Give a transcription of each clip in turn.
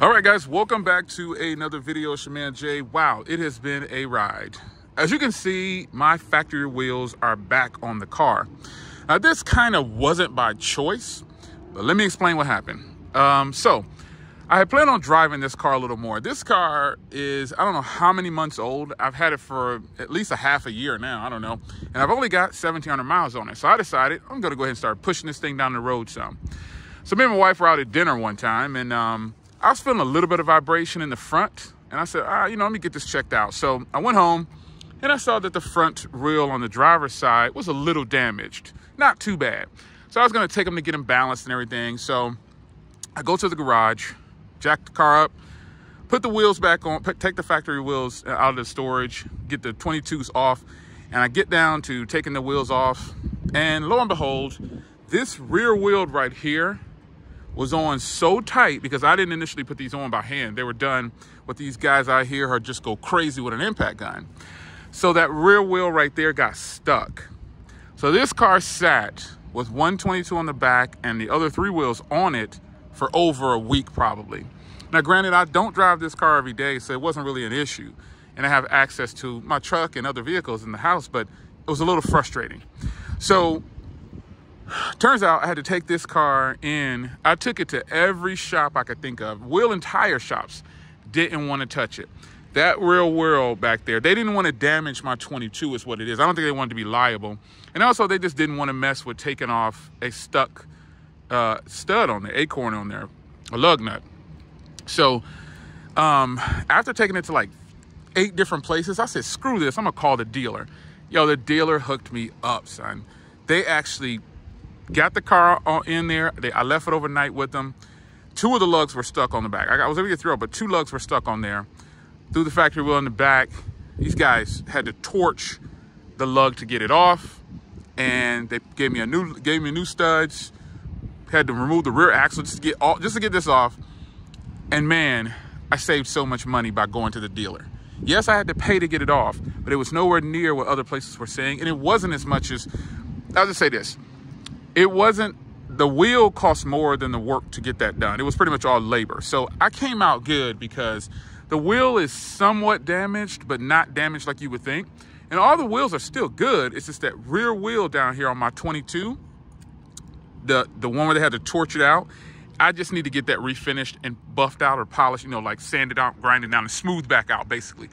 All right, guys, welcome back to another video. It's your man Jay. Wow, it has been a ride. As you can see, my factory wheels are back on the car. Now, this kind of wasn't by choice, but let me explain what happened. So I had planned on driving this car a little more. This car is, I don't know how many months old. I've had it for at least a half a year now, I don't know. And I've only got 1,700 miles on it. So I decided I'm gonna go ahead and start pushing this thing down the road some. So me and my wife were out at dinner one time, and I was feeling a little bit of vibration in the front, and I said, ah, you know, let me get this checked out. So I went home, and I saw that the front rail on the driver's side was a little damaged, not too bad. So I was gonna take them to get them balanced and everything. So I go to the garage, jack the car up, put the wheels back on, take the factory wheels out of the storage, get the 22s off, and I get down to taking the wheels off, and lo and behold, this rear wheel right here was on so tight, because I didn't initially put these on by hand. They were done with these guys out here who just go crazy with an impact gun. So that rear wheel right there got stuck. So this car sat with 122 on the back and the other three wheels on it for over a week probably. Now granted, I don't drive this car every day, so it wasn't really an issue. And I have access to my truck and other vehicles in the house, but it was a little frustrating. So turns out I had to take this car in. I took it to every shop I could think of. Wheel and tire shops didn't want to touch it. That real wheel back there, they didn't want to damage my 22 is what it is. I don't think they wanted to be liable. And also they just didn't want to mess with taking off a stuck stud on there, acorn on there, a lug nut. So after taking it to like 8 different places, I said, screw this, I'm going to call the dealer. Yo, the dealer hooked me up, son. They actually got the car in there. I left it overnight with them. 2 of the lugs were stuck on the back. I was able to get through it, but 2 lugs were stuck on there. Threw the factory wheel in the back. These guys had to torch the lug to get it off. And they gave me new studs. Had to remove the rear axle just to get this off. And man, I saved so much money by going to the dealer. Yes, I had to pay to get it off, but it was nowhere near what other places were saying. And it wasn't as much as, I'll just say this. It wasn't, the wheel cost more than the work to get that done. It was pretty much all labor. So I came out good because the wheel is somewhat damaged, but not damaged like you would think. And all the wheels are still good. It's just that rear wheel down here on my 22, the one where they had to torch it out. I just need to get that refinished and buffed out or polished, you know, like sanded out, grinded down and smoothed back out basically.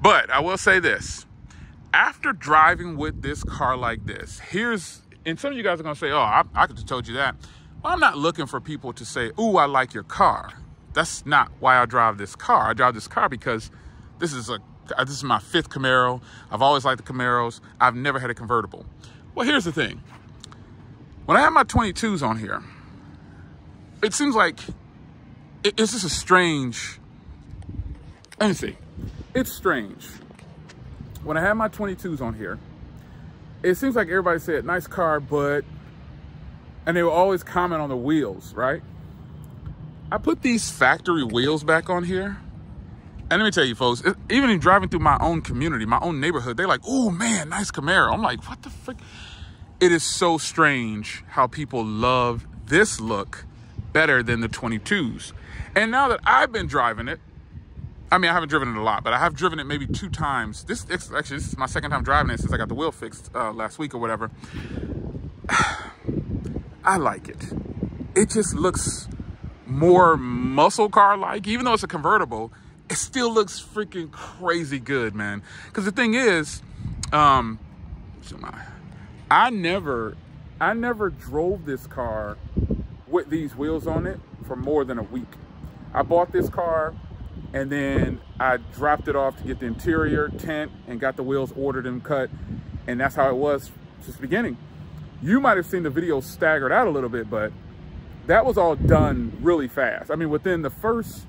But I will say this, after driving with this car like this, here's, and some of you guys are going to say, oh, I could have told you that. Well, I'm not looking for people to say, ooh, I like your car. That's not why I drive this car. I drive this car because this is my 5th Camaro. I've always liked the Camaros. I've never had a convertible. Well, here's the thing. When I have my 22s on here, it seems like it's just a strange, let me see. It's strange. When I have my 22s on here, it seems like everybody said, nice car, but, and they will always comment on the wheels, right? I put these factory wheels back on here. And let me tell you folks, even in driving through my own community, my own neighborhood, they're like, oh man, nice Camaro. I'm like, what the frick? It is so strange how people love this look better than the 22s. And now that I've been driving it, I mean, I haven't driven it a lot, but I have driven it maybe 2 times. This is my 2nd time driving it since I got the wheel fixed last week or whatever. I like it. It just looks more muscle car-like. Even though it's a convertible, it still looks freaking crazy good, man. Because the thing is, I never drove this car with these wheels on it for more than a week. I bought this car, and then I dropped it off to get the interior tent and got the wheels ordered and cut. And that's how it was since the beginning. You might have seen the video staggered out a little bit, but that was all done really fast. I mean, within the first,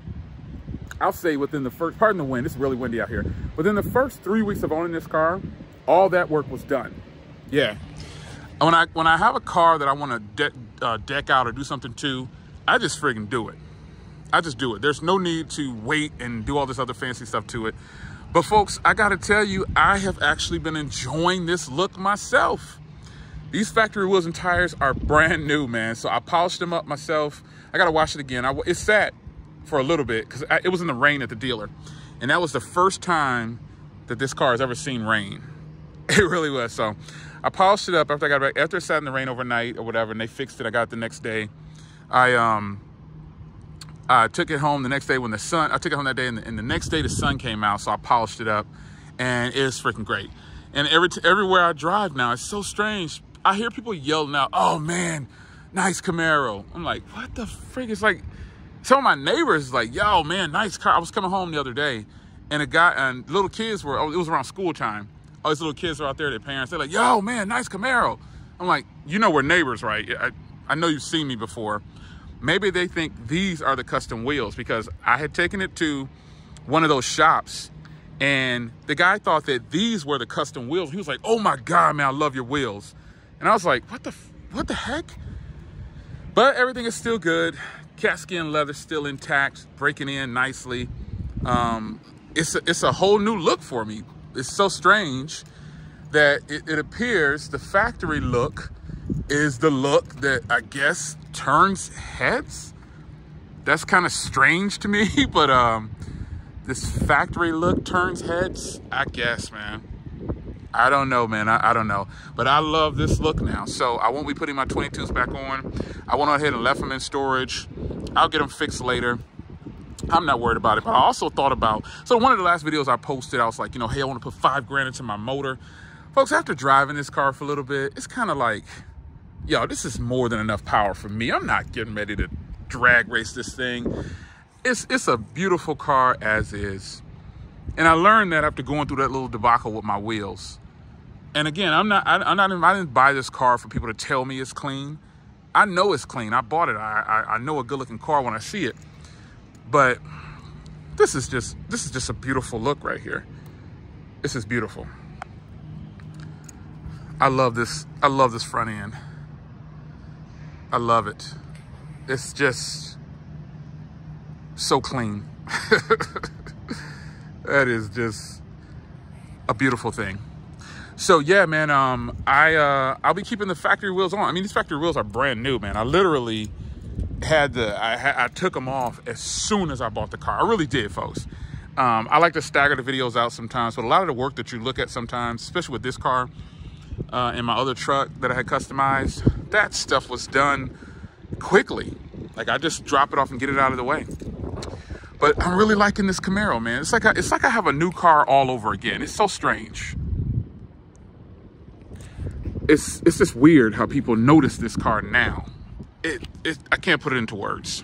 pardon the wind, it's really windy out here. Within the first 3 weeks of owning this car, all that work was done. Yeah. When I have a car that I want to deck out or do something to, I just friggin' do it. I just do it. There's no need to wait and do all this other fancy stuff to it. But folks, I gotta tell you, I have actually been enjoying this look myself. These factory wheels and tires are brand new, man. So I polished them up myself. I gotta wash it again. It's sat for a little bit because it was in the rain at the dealer. And that was the first time that this car has ever seen rain. It really was. So I polished it up after I got back, after it sat in the rain overnight or whatever, and they fixed it. I got it the next day. I took it home the next day when the sun, I took it home that day and the next day the sun came out. So I polished it up and it is freaking great. And everywhere I drive now, it's so strange. I hear people yelling out, "Oh man, nice Camaro." I'm like, what the frick? It's like, some of my neighbors is like, "Yo man, nice car." I was coming home the other day and a guy and little kids were, it was around school time. All these little kids are out there, their parents, they're like, "Yo man, nice Camaro." I'm like, you know we're neighbors, right? I know you've seen me before. Maybe they think these are the custom wheels because I had taken it to one of those shops and the guy thought that these were the custom wheels. He was like, "Oh my God, man, I love your wheels." And I was like, what the heck? But everything is still good. Casket and leather still intact, breaking in nicely. It's a whole new look for me. It's so strange that it appears the factory look is the look that I guess turns heads. That's kind of strange to me, but this factory look turns heads, I guess, man. I don't know, man. I don't know. But I love this look now. So I won't be putting my 22s back on. I went ahead and left them in storage. I'll get them fixed later. I'm not worried about it. But I also thought about, so one of the last videos I posted, I was like, you know, hey, I want to put $5,000 into my motor. Folks, after driving this car for a little bit, it's kind of like, yo, this is more than enough power for me. I'm not getting ready to drag race this thing. It's a beautiful car as is. And I learned that after going through that little debacle with my wheels. And again, I didn't buy this car for people to tell me it's clean. I know it's clean. I bought it. I know a good looking car when I see it. But this is just a beautiful look right here. This is beautiful. I love this. I love this front end. I love it. It's just so clean. That is just a beautiful thing. So yeah, man, I'll be keeping the factory wheels on. I mean, these factory wheels are brand new, man. I literally had I took them off as soon as I bought the car. I really did, folks. I like to stagger the videos out sometimes, but a lot of the work that you look at sometimes, especially with this car and my other truck that I had customized, that stuff was done quickly. Like I just drop it off and get it out of the way. But I'm really liking this Camaro, man. It's like I have a new car all over again. It's so strange. It's just weird how people notice this car now. I can't put it into words.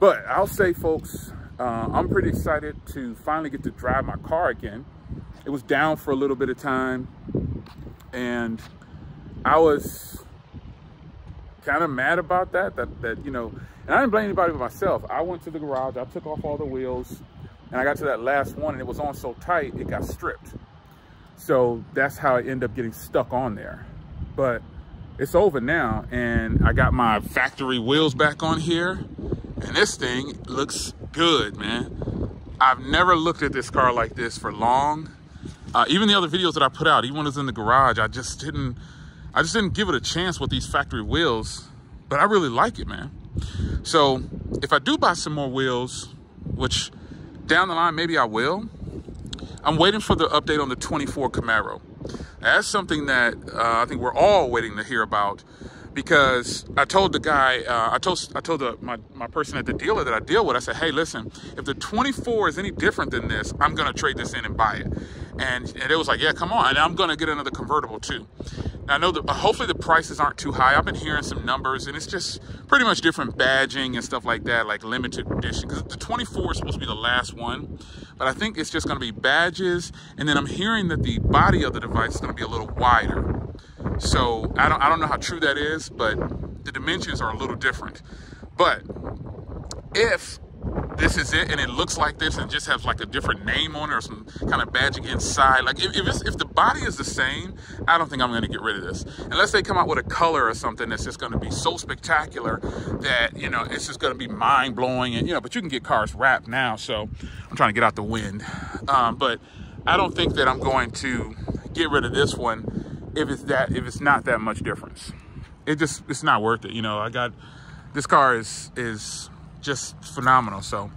But I'll say, folks, I'm pretty excited to finally get to drive my car again. It was down for a little bit of time. And I was kind of mad about that, you know, and I didn't blame anybody but myself. I went to the garage, I took off all the wheels, and I got to that last one and it was on so tight, it got stripped. So that's how I ended up getting stuck on there. But it's over now, and I got my factory wheels back on here, and this thing looks good, man. I've never looked at this car like this for long. Even the other videos that I put out, even when it was in the garage, I just didn't give it a chance with these factory wheels, but I really like it, man. So if I do buy some more wheels, which down the line, maybe I will, I'm waiting for the update on the 24 Camaro. That's something that I think we're all waiting to hear about because I told the guy, I told my person at the dealer that I deal with, I said, hey, listen, if the 24 is any different than this, I'm going to trade this in and buy it. And it was like, yeah, come on. And I'm going to get another convertible too. I know that hopefully the prices aren't too high. I've been hearing some numbers and it's just pretty much different badging and stuff like that, like limited edition. Because the 24 is supposed to be the last one, but I think it's just going to be badges. And then I'm hearing that the body of the device is going to be a little wider. So I don't know how true that is, but the dimensions are a little different. But if this is it and it looks like this and just has like a different name on it or some kind of badging inside, like if the body is the same, I don't think I'm going to get rid of this unless they come out with a color or something that's just going to be so spectacular that, you know, it's just going to be mind-blowing. And, you know, but you can get cars wrapped now, so I'm trying to get out the wind, but I don't think that I'm going to get rid of this one if it's not that much difference. It's not worth it, you know. I got this car is just phenomenal. So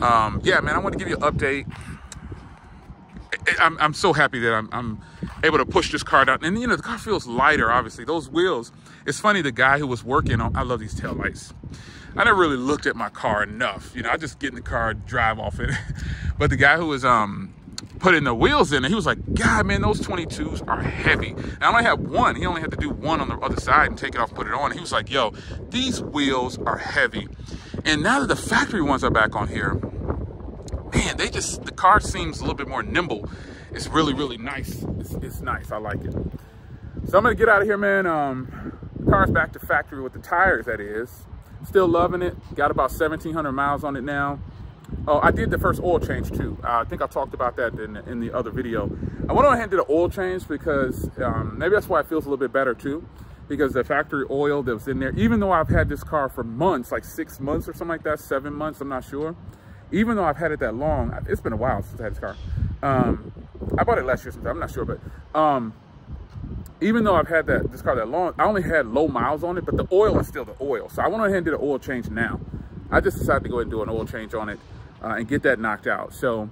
yeah, man, I want to give you an update. I'm so happy that I'm able to push this car out. And, you know, the car feels lighter, obviously. Those wheels, it's funny, the guy who was working on, I love these taillights. I never really looked at my car enough. You know, I just get in the car, drive off it. But the guy who was putting the wheels in, he was like, God, man, those 22s are heavy. And I only have one. He only had to do one on the other side and take it off, put it on. He was like, yo, these wheels are heavy. And now that the factory ones are back on here, man, they just, the car seems a little bit more nimble. It's really, really nice. It's nice. I like it. So I'm going to get out of here, man. The car's back to factory with the tires, that is. Still loving it. Got about 1,700 miles on it now. Oh, I did the first oil change too. I think I talked about that in the other video. I went on ahead and did an oil change because maybe that's why it feels a little bit better too, because the factory oil that was in there, even though I've had this car for months, like 6 months or something like that, 7 months, I'm not sure. Even though I've had it that long, it's been a while since I had this car. I bought it last year sometime, I'm not sure, but even though I've had this car that long, I only had low miles on it, but the oil is still the oil. So I went ahead and did an oil change now. I just decided to go ahead and do an oil change on it and get that knocked out. So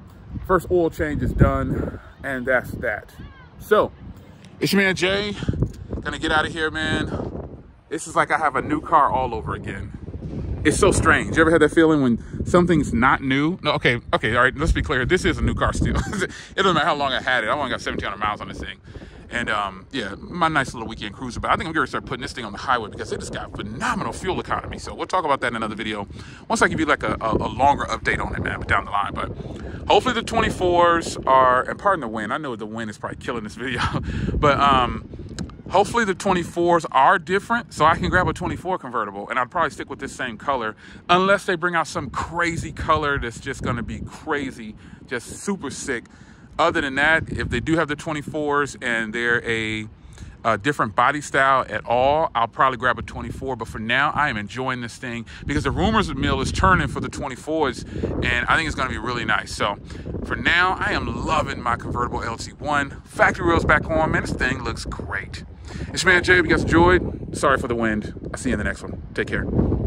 first oil change is done, and that's that. So it's your man Jay. Gonna get out of here, man. This is like I have a new car all over again. It's so strange. You ever had that feeling when something's not new? No, okay, all right, let's be clear. This is a new car still. It doesn't matter how long I had it. I only got 1,700 miles on this thing. And yeah, my nice little weekend cruiser. But I think I'm going to start putting this thing on the highway because it just got phenomenal fuel economy. So we'll talk about that in another video. Once I give you like a longer update on it, man, but down the line. But hopefully the 24s are, and pardon the wind. I know the wind is probably killing this video. But hopefully the 24s are different, so I can grab a 24 convertible, and I'd probably stick with this same color, unless they bring out some crazy color that's just going to be crazy, just super sick. Other than that, if they do have the 24s and they're a different body style at all, I'll probably grab a 24. But for now, I am enjoying this thing because the rumors mill is turning for the 24s, and I think it's going to be really nice. So for now, I am loving my convertible LT1. Factory wheels back on, man. This thing looks great. It's your man Jay. If you guys enjoyed, sorry for the wind. I'll see you in the next one. Take care.